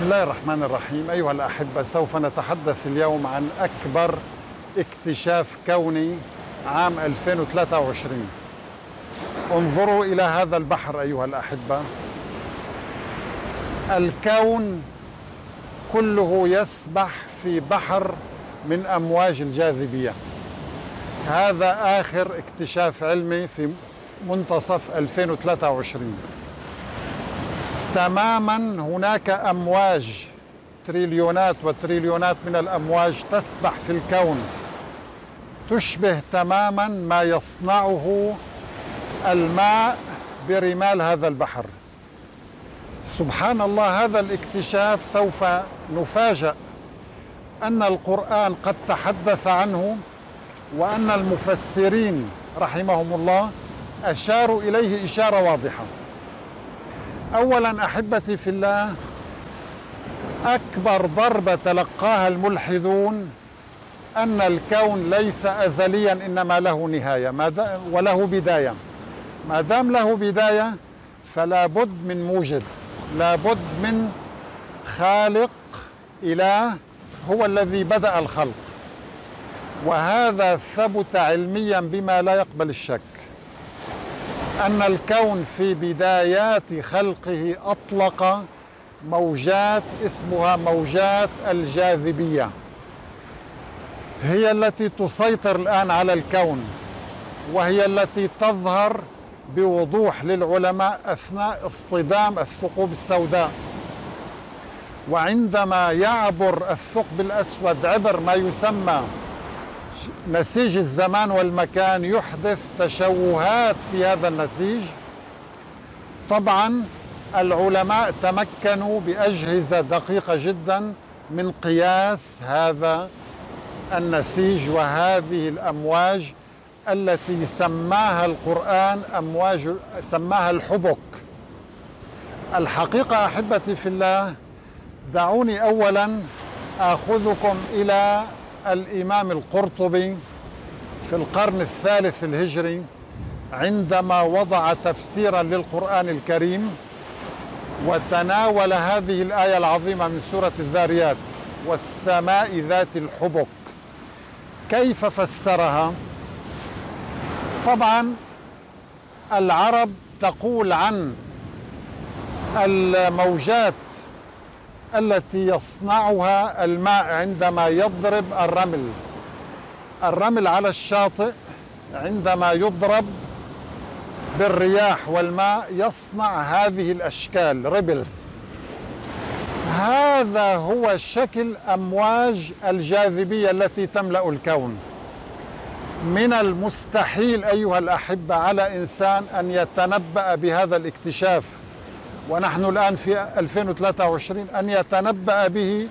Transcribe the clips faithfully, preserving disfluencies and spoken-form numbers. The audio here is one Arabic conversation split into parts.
بسم الله الرحمن الرحيم. أيها الأحبة، سوف نتحدث اليوم عن أكبر اكتشاف كوني عام ألفين وثلاثة وعشرين. انظروا إلى هذا البحر أيها الأحبة، الكون كله يسبح في بحر من أمواج الجاذبية. هذا آخر اكتشاف علمي في منتصف ألفين وثلاثة وعشرين. تماما هناك أمواج، تريليونات وتريليونات من الأمواج تسبح في الكون، تشبه تماما ما يصنعه الماء برمال هذا البحر. سبحان الله، هذا الاكتشاف سوف نفاجأ أن القرآن قد تحدث عنه، وأن المفسرين رحمهم الله أشاروا إليه إشارة واضحة. أولاً أحبتي في الله، أكبر ضربة تلقاها الملحدون أن الكون ليس أزلياً، إنما له نهاية وله بداية. ما دام له بداية فلا بد من موجد، لا بد من خالق، إله هو الذي بدأ الخلق. وهذا ثبت علمياً بما لا يقبل الشك، أن الكون في بدايات خلقه أطلق موجات اسمها موجات الجاذبية، هي التي تسيطر الآن على الكون، وهي التي تظهر بوضوح للعلماء أثناء اصطدام الثقوب السوداء. وعندما يعبر الثقب الأسود عبر ما يسمى نسيج الزمان والمكان، يحدث تشوهات في هذا النسيج. طبعا العلماء تمكنوا بأجهزة دقيقة جدا من قياس هذا النسيج وهذه الأمواج التي سماها القرآن أمواج، سماها الحبك. الحقيقة أحبتي في الله، دعوني أولا آخذكم إلى الإمام القرطبي في القرن الثالث الهجري، عندما وضع تفسيرا للقرآن الكريم وتناول هذه الآية العظيمة من سورة الذاريات، والسماء ذات الحبك. كيف فسرها؟ طبعا العرب تقول عن الموجات التي يصنعها الماء عندما يضرب الرمل الرمل على الشاطئ، عندما يضرب بالرياح والماء يصنع هذه الأشكال ريبلز. هذا هو شكل أمواج الجاذبية التي تملأ الكون. من المستحيل أيها الأحبة على إنسان أن يتنبأ بهذا الاكتشاف، ونحن الآن في ألفين وثلاثة وعشرين، أن يتنبأ به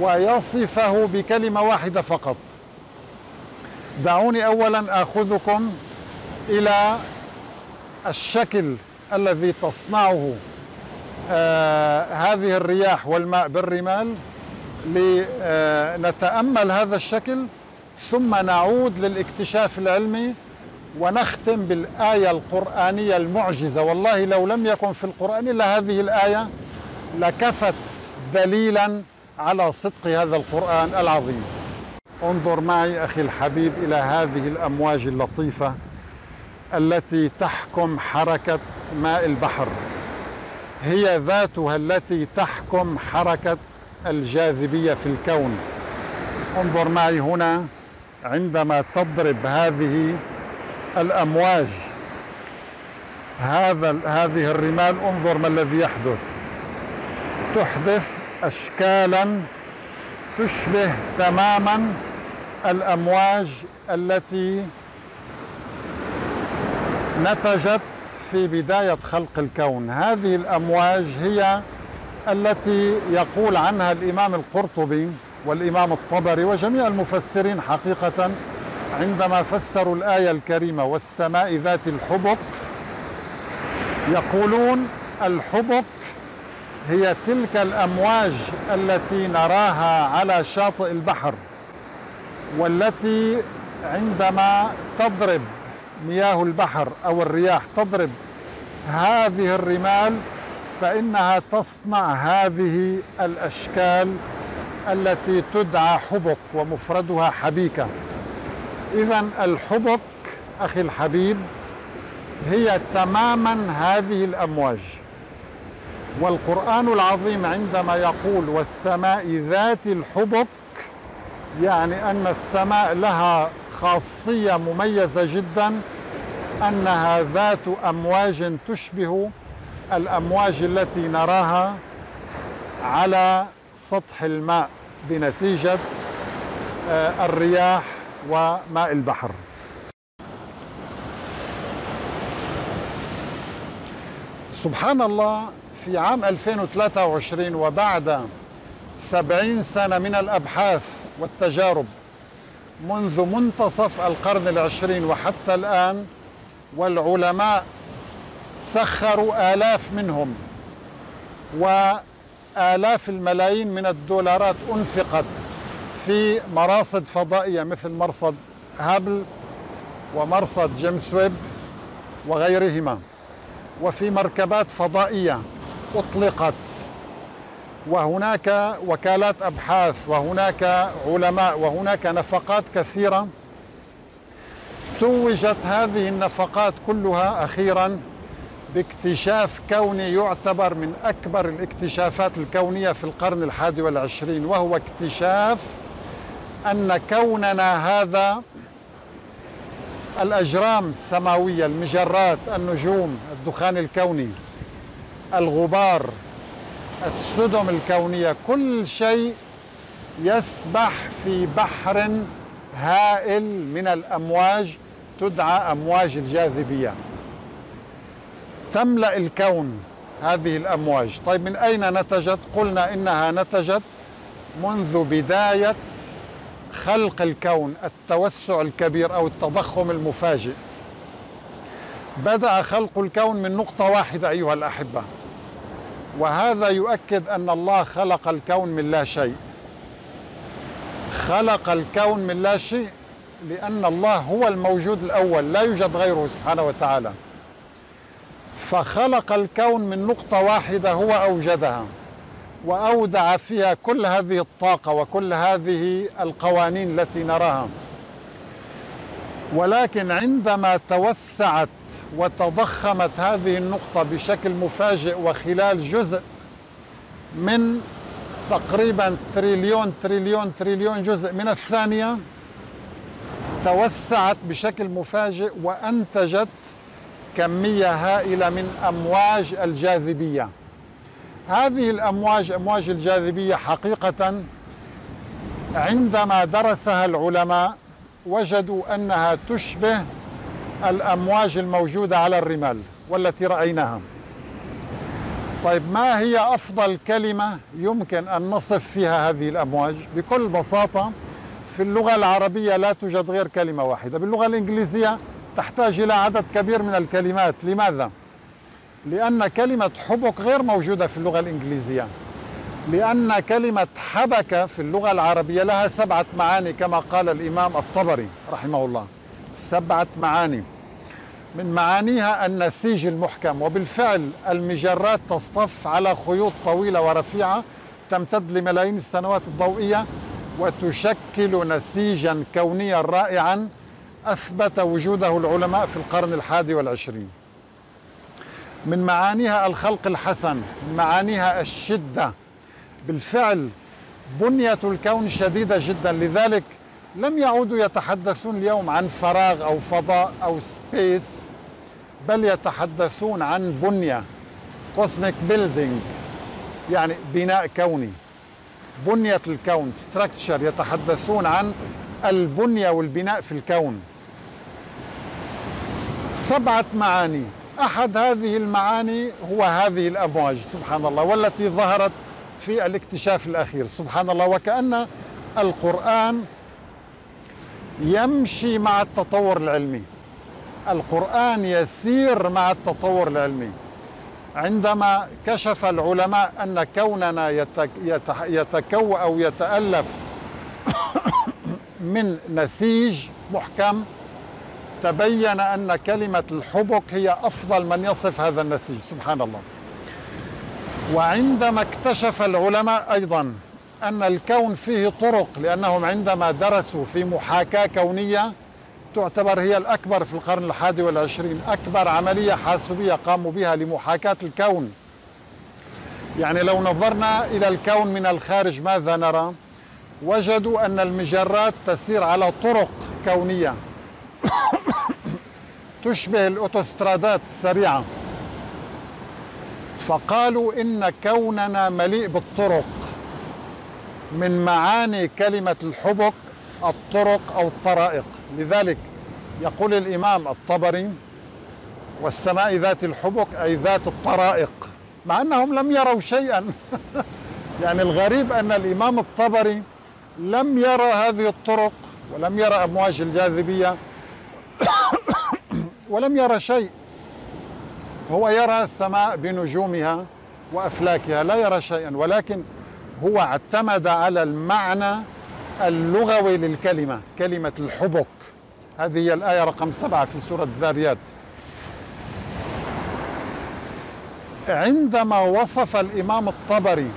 ويصفه بكلمة واحدة فقط. دعوني أولاً آخذكم إلى الشكل الذي تصنعه آه هذه الرياح والماء بالرمال، لنتأمل هذا الشكل، ثم نعود للاكتشاف العلمي ونختم بالآية القرآنية المعجزة. والله لو لم يكن في القرآن إلا هذه الآية لكفت دليلا على صدق هذا القرآن العظيم. انظر معي أخي الحبيب إلى هذه الأمواج اللطيفة التي تحكم حركة ماء البحر، هي ذاتها التي تحكم حركة الجاذبية في الكون. انظر معي هنا، عندما تضرب هذه الأمواج هذا هذه الرمال، انظر ما الذي يحدث. تحدث أشكالا تشبه تماما الأمواج التي نتجت في بداية خلق الكون. هذه الأمواج هي التي يقول عنها الإمام القرطبي والإمام الطبري وجميع المفسرين حقيقة، عندما فسروا الآية الكريمة والسماء ذات الحبك، يقولون الحبك هي تلك الأمواج التي نراها على شاطئ البحر، والتي عندما تضرب مياه البحر أو الرياح تضرب هذه الرمال فإنها تصنع هذه الأشكال التي تدعى حبك ومفردها حبيكة. إذن الحبك أخي الحبيب هي تماما هذه الأمواج. والقرآن العظيم عندما يقول والسماء ذات الحبك، يعني أن السماء لها خاصية مميزة جدا، أنها ذات أمواج تشبه الأمواج التي نراها على سطح الماء بنتيجة الرياح وماء البحر. سبحان الله، في عام ألفين وثلاثة وعشرين وبعد سبعين سنة من الأبحاث والتجارب منذ منتصف القرن العشرين وحتى الآن، والعلماء سخروا آلاف منهم وآلاف الملايين من الدولارات أنفقت في مراصد فضائية مثل مرصد هابل ومرصد جيمس ويب وغيرهما، وفي مركبات فضائية أطلقت، وهناك وكالات أبحاث، وهناك علماء، وهناك نفقات كثيرة توجت هذه النفقات كلها أخيراً باكتشاف كوني يعتبر من أكبر الاكتشافات الكونية في القرن الحادي والعشرين، وهو اكتشاف أن كوننا هذا، الأجرام السماوية، المجرات، النجوم، الدخان الكوني، الغبار، السدم الكونية، كل شيء يسبح في بحر هائل من الأمواج تدعى أمواج الجاذبية. تملأ الكون هذه الأمواج. طيب، من أين نتجت؟ قلنا إنها نتجت منذ بداية خلق الكون، التوسع الكبير أو التضخم المفاجئ. بدأ خلق الكون من نقطة واحدة أيها الأحبة، وهذا يؤكد أن الله خلق الكون من لا شيء. خلق الكون من لا شيء لأن الله هو الموجود الأول، لا يوجد غيره سبحانه وتعالى. فخلق الكون من نقطة واحدة هو أوجدها، وأودع فيها كل هذه الطاقة وكل هذه القوانين التي نراها. ولكن عندما توسعت وتضخمت هذه النقطة بشكل مفاجئ وخلال جزء من تقريبا تريليون تريليون تريليون جزء من الثانية، توسعت بشكل مفاجئ وأنتجت كمية هائلة من أمواج الجاذبية. هذه الأمواج، أمواج الجاذبية، حقيقة عندما درسها العلماء وجدوا أنها تشبه الأمواج الموجودة على الرمال والتي رأيناها. طيب، ما هي أفضل كلمة يمكن أن نصف فيها هذه الأمواج؟ بكل بساطة، في اللغة العربية لا توجد غير كلمة واحدة. باللغة الإنجليزية تحتاج إلى عدد كبير من الكلمات. لماذا؟ لأن كلمة حبك غير موجودة في اللغة الإنجليزية، لأن كلمة حبكة في اللغة العربية لها سبعة معاني كما قال الإمام الطبري رحمه الله، سبعة معاني. من معانيها النسيج المحكم، وبالفعل المجرات تصطف على خيوط طويلة ورفيعة تمتد لملايين السنوات الضوئية وتشكل نسيجا كونيا رائعا أثبت وجوده العلماء في القرن الحادي والعشرين. من معانيها الخلق الحسن، من معانيها الشدة. بالفعل بنية الكون شديدة جدا، لذلك لم يعودوا يتحدثون اليوم عن فراغ أو فضاء أو سبيس، بل يتحدثون عن بنية، كوسميك بيلدينج، يعني بناء كوني، بنية الكون، ستراكتشر. يتحدثون عن البنية والبناء في الكون. سبعة معاني. أحد هذه المعاني هو هذه الأمواج سبحان الله، والتي ظهرت في الاكتشاف الأخير سبحان الله. وكأن القرآن يمشي مع التطور العلمي، القرآن يسير مع التطور العلمي. عندما كشف العلماء أن كوننا يتكون أو يتألف من نسيج محكم، تبين أن كلمة الحبك هي أفضل من يصف هذا النسيج سبحان الله. وعندما اكتشف العلماء أيضا أن الكون فيه طرق، لأنهم عندما درسوا في محاكاة كونية تعتبر هي الأكبر في القرن الحادي والعشرين، أكبر عملية حاسوبية قاموا بها لمحاكاة الكون. يعني لو نظرنا إلى الكون من الخارج ماذا نرى؟ وجدوا أن المجرات تسير على طرق كونية تشبه الأوتوسترادات السريعة، فقالوا إن كوننا مليء بالطرق. من معاني كلمة الحبق الطرق أو الطرائق، لذلك يقول الإمام الطبري والسماء ذات الحبق أي ذات الطرائق، مع أنهم لم يروا شيئا. يعني الغريب أن الإمام الطبري لم يرى هذه الطرق ولم يرى أمواج الجاذبية ولم يرى شيء، هو يرى السماء بنجومها وأفلاكها، لا يرى شيئا، ولكن هو اعتمد على المعنى اللغوي للكلمة، كلمة الحبك. هذه هي الآية رقم سبعة في سورة الذاريات. عندما وصف الإمام الطبري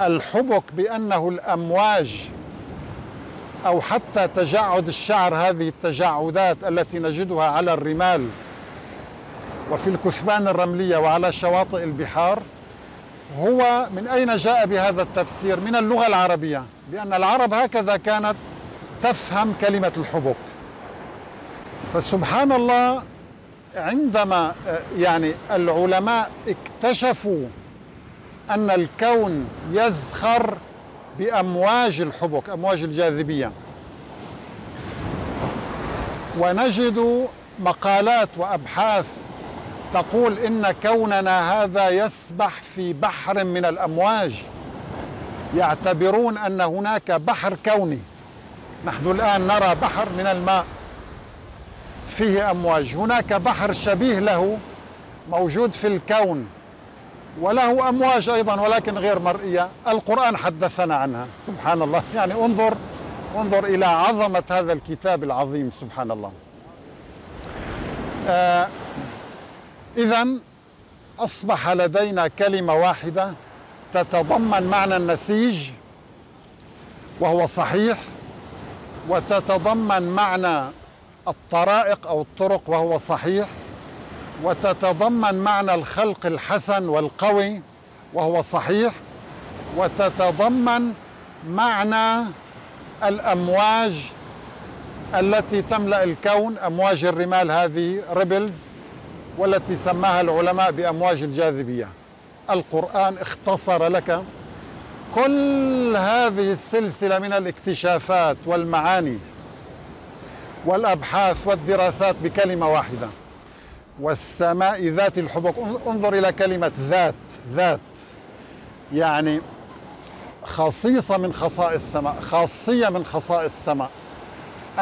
الحبك بأنه الأمواج أو حتى تجعد الشعر، هذه التجعدات التي نجدها على الرمال وفي الكثبان الرملية وعلى شواطئ البحار، هو من أين جاء بهذا التفسير؟ من اللغة العربية، لأن العرب هكذا كانت تفهم كلمة الحبك. فسبحان الله، عندما يعني العلماء اكتشفوا أن الكون يزخر بأمواج الحبك، أمواج الجاذبية، ونجد مقالات وأبحاث تقول إن كوننا هذا يسبح في بحر من الأمواج، يعتبرون أن هناك بحر كوني. نحن الآن نرى بحر من الماء فيه أمواج، هناك بحر شبيه له موجود في الكون وله أمواج أيضا ولكن غير مرئية، القرآن حدثنا عنها. سبحان الله، يعني انظر انظر إلى عظمة هذا الكتاب العظيم. سبحان الله. آه إذا أصبح لدينا كلمة واحدة تتضمن معنى النسيج وهو صحيح، وتتضمن معنى الطرائق أو الطرق وهو صحيح، وتتضمن معنى الخلق الحسن والقوي وهو صحيح، وتتضمن معنى الأمواج التي تملأ الكون، أمواج الرمال هذه ريبلز، والتي سماها العلماء بأمواج الجاذبية. القرآن اختصر لك كل هذه السلسلة من الاكتشافات والمعاني والأبحاث والدراسات بكلمة واحدة. والسماء ذات الحبك، انظر إلى كلمة ذات، ذات يعني خصيصة من خصائص السماء، خاصية من خصائص السماء،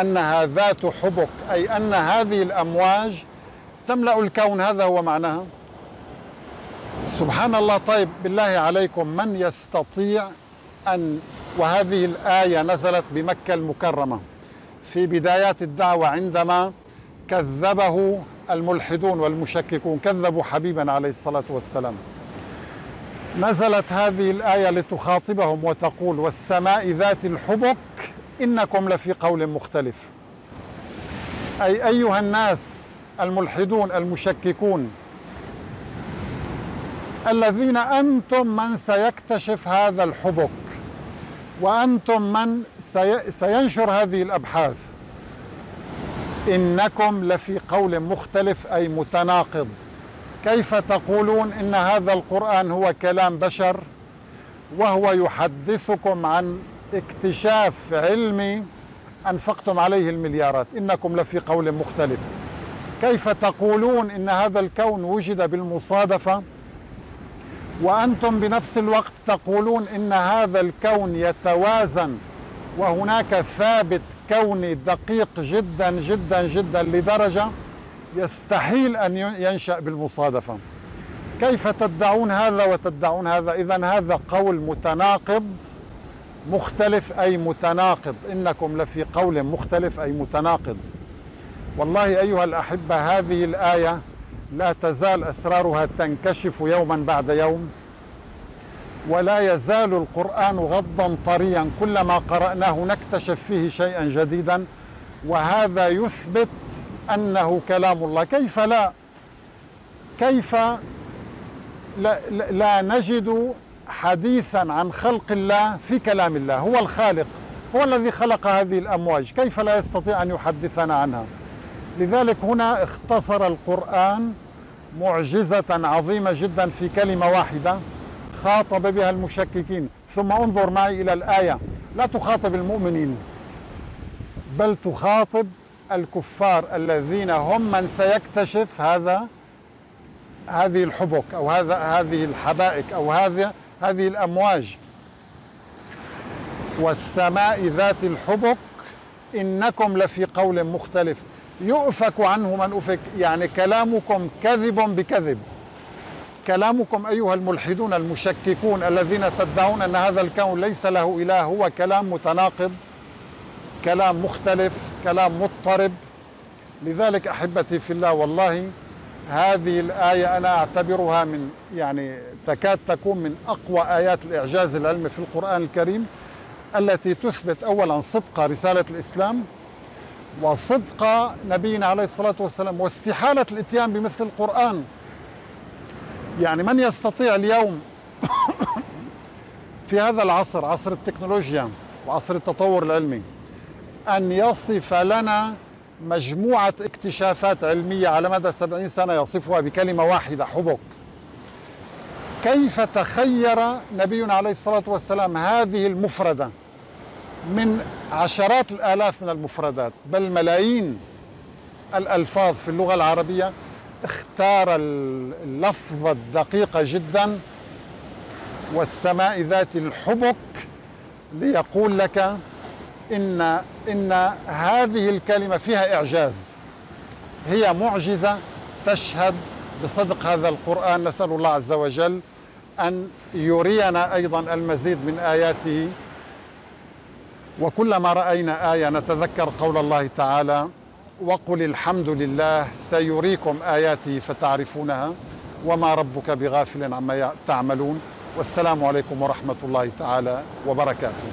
أنها ذات حبك، أي أن هذه الأمواج تملأ الكون، هذا هو معناها. سبحان الله. طيب بالله عليكم، من يستطيع أن، وهذه الآية نزلت بمكة المكرمة في بدايات الدعوة عندما كذبه الملحدون والمشككون، كذبوا حبيبنا عليه الصلاة والسلام، نزلت هذه الآية لتخاطبهم وتقول والسماء ذات الحبك إنكم لفي قول مختلف. أي أيها الناس الملحدون المشككون الذين أنتم من سيكتشف هذا الحبك، وأنتم من سينشر هذه الأبحاث، إنكم لفي قول مختلف أي متناقض. كيف تقولون إن هذا القرآن هو كلام بشر وهو يحدثكم عن اكتشاف علمي أنفقتم عليه المليارات؟ إنكم لفي قول مختلف. كيف تقولون إن هذا الكون وجد بالمصادفة وأنتم بنفس الوقت تقولون إن هذا الكون يتوازن وهناك ثابت كوني دقيق جدا جدا جدا لدرجة يستحيل أن ينشأ بالمصادفة؟ كيف تدعون هذا وتدعون هذا؟ إذن هذا قول متناقض مختلف أي متناقض. إنكم لفي قول مختلف أي متناقض. والله أيها الأحبة، هذه الآية لا تزال أسرارها تنكشف يوما بعد يوم، ولا يزال القرآن غضا طريا، كلما قرأناه نكتشف فيه شيئا جديدا، وهذا يثبت أنه كلام الله. كيف لا كيف لا, لا نجد حديثا عن خلق الله في كلام الله؟ هو الخالق، هو الذي خلق هذه الأمواج، كيف لا يستطيع أن يحدثنا عنها؟ لذلك هنا اختصر القرآن معجزة عظيمة جدا في كلمة واحدة خاطب بها المشككين. ثم انظر معي إلى الآية، لا تخاطب المؤمنين بل تخاطب الكفار الذين هم من سيكتشف هذا هذه الحبك أو هذا هذه الحبائك أو هذه هذه الأمواج. والسماء ذات الحبك إنكم لفي قول مختلف يؤفك عنه من أفك، يعني كلامكم كذب بكذب، كلامكم أيها الملحدون المشككون الذين تدعون أن هذا الكون ليس له إله هو كلام متناقض، كلام مختلف، كلام مضطرب. لذلك أحبتي في الله، والله هذه الآية أنا أعتبرها من يعني تكاد تكون من أقوى آيات الإعجاز العلمي في القرآن الكريم، التي تثبت أولا صدق رسالة الإسلام وصدق نبينا عليه الصلاة والسلام واستحالة الإتيان بمثل القرآن. يعني من يستطيع اليوم في هذا العصر، عصر التكنولوجيا وعصر التطور العلمي، أن يصف لنا مجموعة اكتشافات علمية على مدى سبعين سنة يصفها بكلمة واحدة حبك؟ كيف تخير نبينا عليه الصلاة والسلام هذه المفردة من عشرات الآلاف من المفردات بل ملايين الألفاظ في اللغة العربية؟ اختار اللفظة الدقيقة جدا، والسماء ذات الحبك، ليقول لك إن, إن هذه الكلمة فيها إعجاز، هي معجزة تشهد بصدق هذا القرآن. نسأل الله عز وجل أن يرينا أيضا المزيد من آياته، وكلما رأينا آية نتذكر قول الله تعالى: وقل الحمد لله سيريكم آياته فتعرفونها وما ربك بغافل عما تعملون. والسلام عليكم ورحمة الله تعالى وبركاته.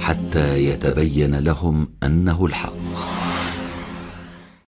حتى يتبين لهم أنه الحق.